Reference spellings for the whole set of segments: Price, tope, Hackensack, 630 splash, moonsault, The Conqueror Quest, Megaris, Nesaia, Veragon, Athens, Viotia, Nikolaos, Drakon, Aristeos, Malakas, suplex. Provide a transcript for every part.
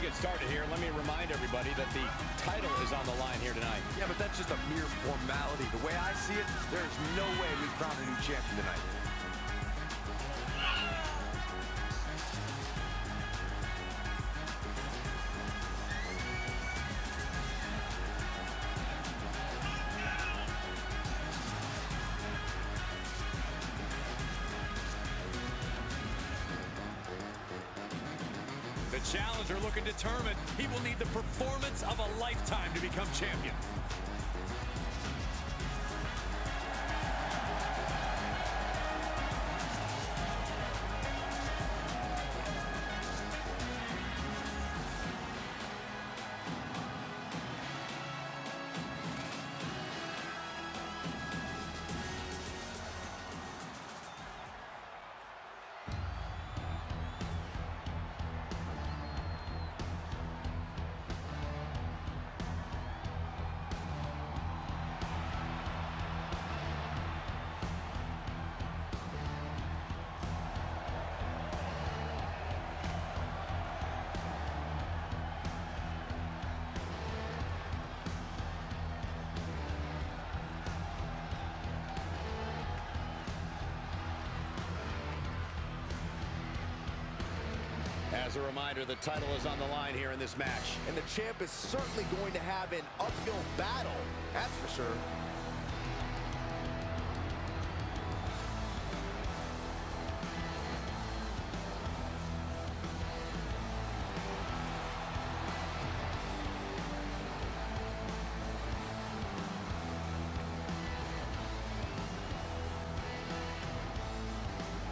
we get started here, let me remind everybody that the title is on the line here tonight. Yeah, but that's just a mere formality. The way I see it, there's no way we crown a new champion tonight. The challenger looking determined. He will need the performance of a lifetime to become champion. As a reminder, the title is on the line here in this match. And the champ is certainly going to have an uphill battle, that's for sure.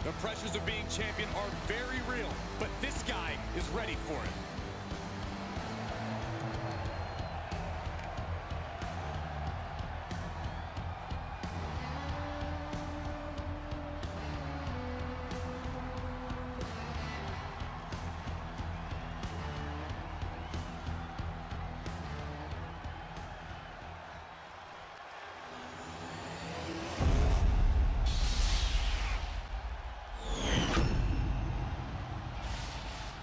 The pressures of being champion are very real, but this guy is ready for it.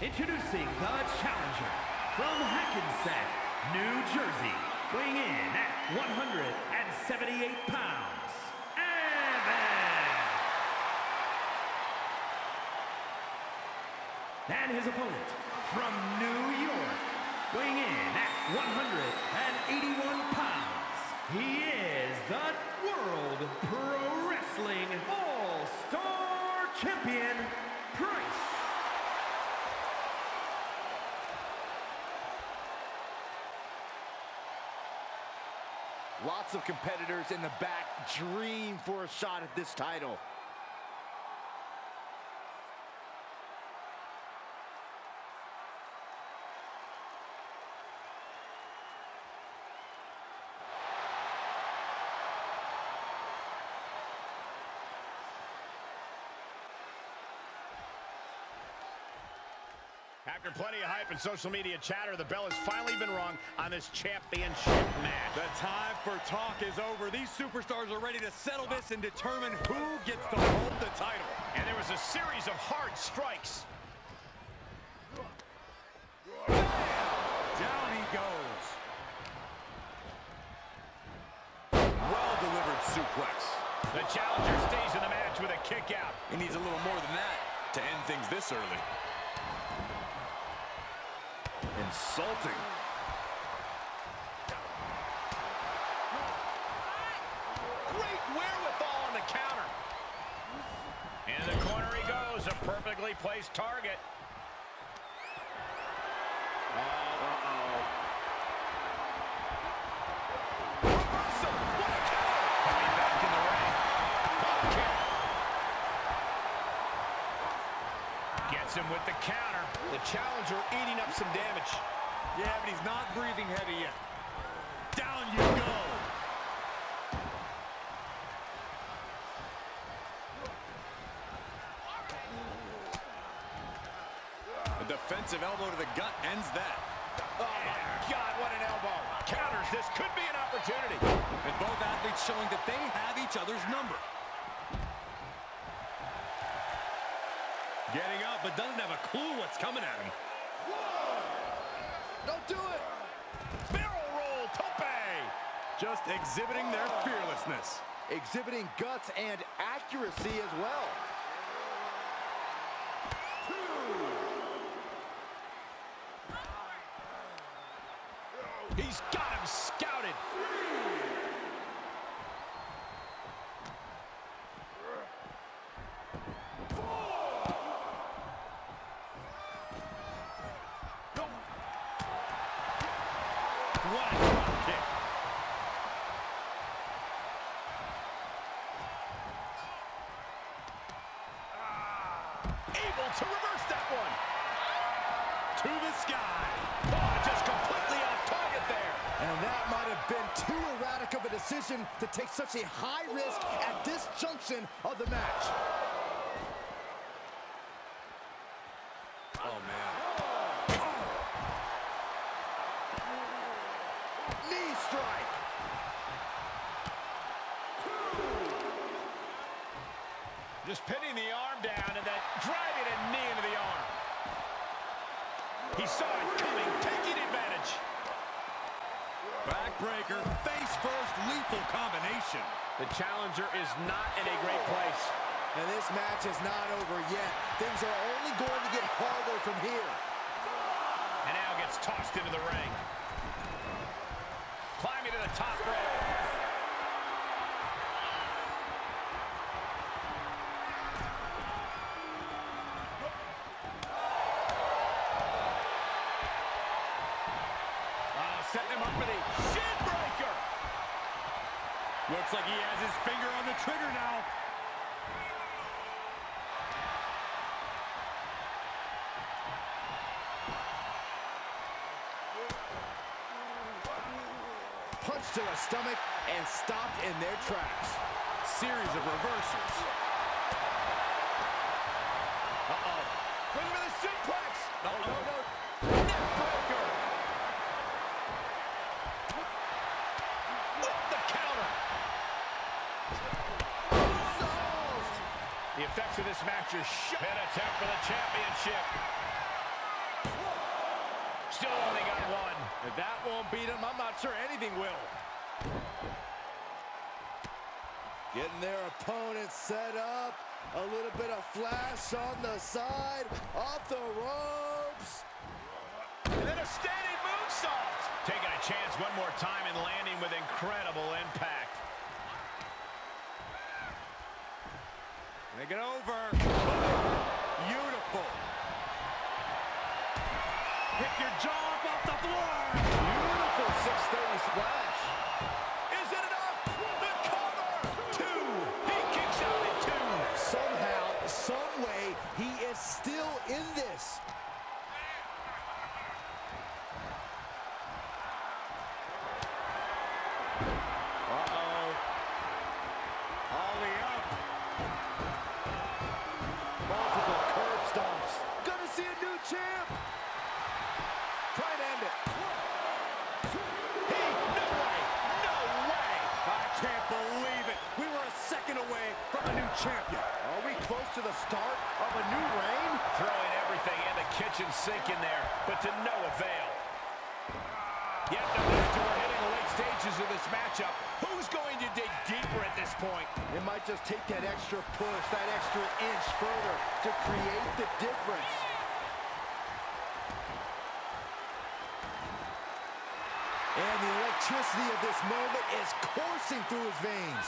Introducing the challenger from Hackensack, New Jersey, weighing in at 178 pounds, Evan. And his opponent from New York, weighing in at 181 pounds, he is the World Pro Wrestling All-Star Champion, Price. Lots of competitors in the back dream for a shot at this title. After plenty of hype and social media chatter, the bell has finally been rung on this championship match. The time for talk is over. These superstars are ready to settle this and determine who gets to hold the title. And there was a series of hard strikes. Bam! Down he goes. Well-delivered suplex. The challenger stays in the match with a kick out. He needs a little more than that to end things this early. Insulting. Great wherewithal on the counter. In the corner he goes, a perfectly placed target. Reversal. What a counter. Coming back in the ring. Gets him with the counter. The challenger eating up some damage. Yeah, but he's not breathing heavy yet. Down you go. A defensive elbow to the gut ends that. Oh, my God, what an elbow. Counters, this could be an opportunity. And both athletes showing that they have each other's number. Getting up, but doesn't have a clue what's coming at him. Whoa. Don't do it. Barrel roll, tope. Just exhibiting their fearlessness. Exhibiting guts and accuracy as well. Two. He's got him scouted. Three. Decision to take such a high risk at this junction of the match. Oh, man. Oh. Knee strike. Two. Just pinning the arm down and that driving a knee into the arm. He saw it coming, taking advantage. Backbreaker, face-first, lethal combination. The challenger is not in a great place. And this match is not over yet. Things are only going to get harder from here. And now gets tossed into the ring. Climbing to the top rope. Looks like he has his finger on the trigger now. Punch to the stomach and stopped in their tracks. Series of reversals. Uh-oh. Wait for the suplex. No. The effects of this match are shot. An attempt for the championship. Still only got one. If that won't beat him, I'm not sure anything will. Getting their opponent set up. A little bit of flash on the side. Off the ropes. And then a standing moonsault. Taking a chance one more time and landing with incredible impact. Make it over. Beautiful. Pick your jaw up off the floor. Beautiful 630 splash. Is it enough? The cover. Two. He kicks out at two. Somehow, some way, he is still in this. Champion. Are we close to the start of a new reign? Throwing everything in the kitchen sink in there, but to no avail. Yet no matter we're hitting the late stages of this matchup, who's going to dig deeper at this point? It might just take that extra push, that extra inch further to create the difference. And the electricity of this moment is coursing through his veins.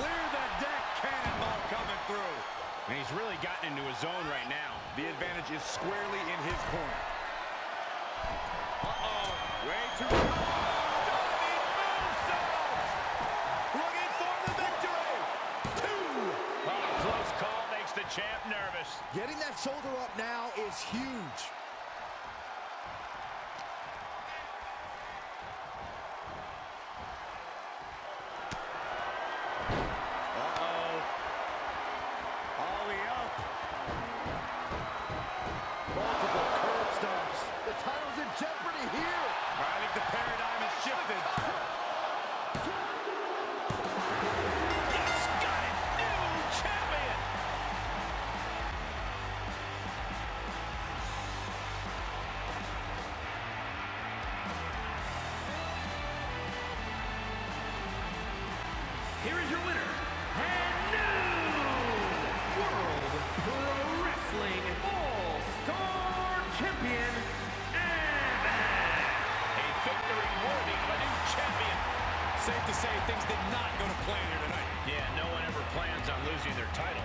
Clear the deck, cannonball coming through. And he's really gotten into his zone right now. The advantage is squarely in his corner. Uh-oh. Way too far. Looking for the victory. Two. Oh, close call makes the champ nervous. Getting that shoulder up now is huge. champion, Apex. A victory worthy of a new champion. Safe to say things did not go to plan here tonight. Yeah, no one ever plans on losing their title.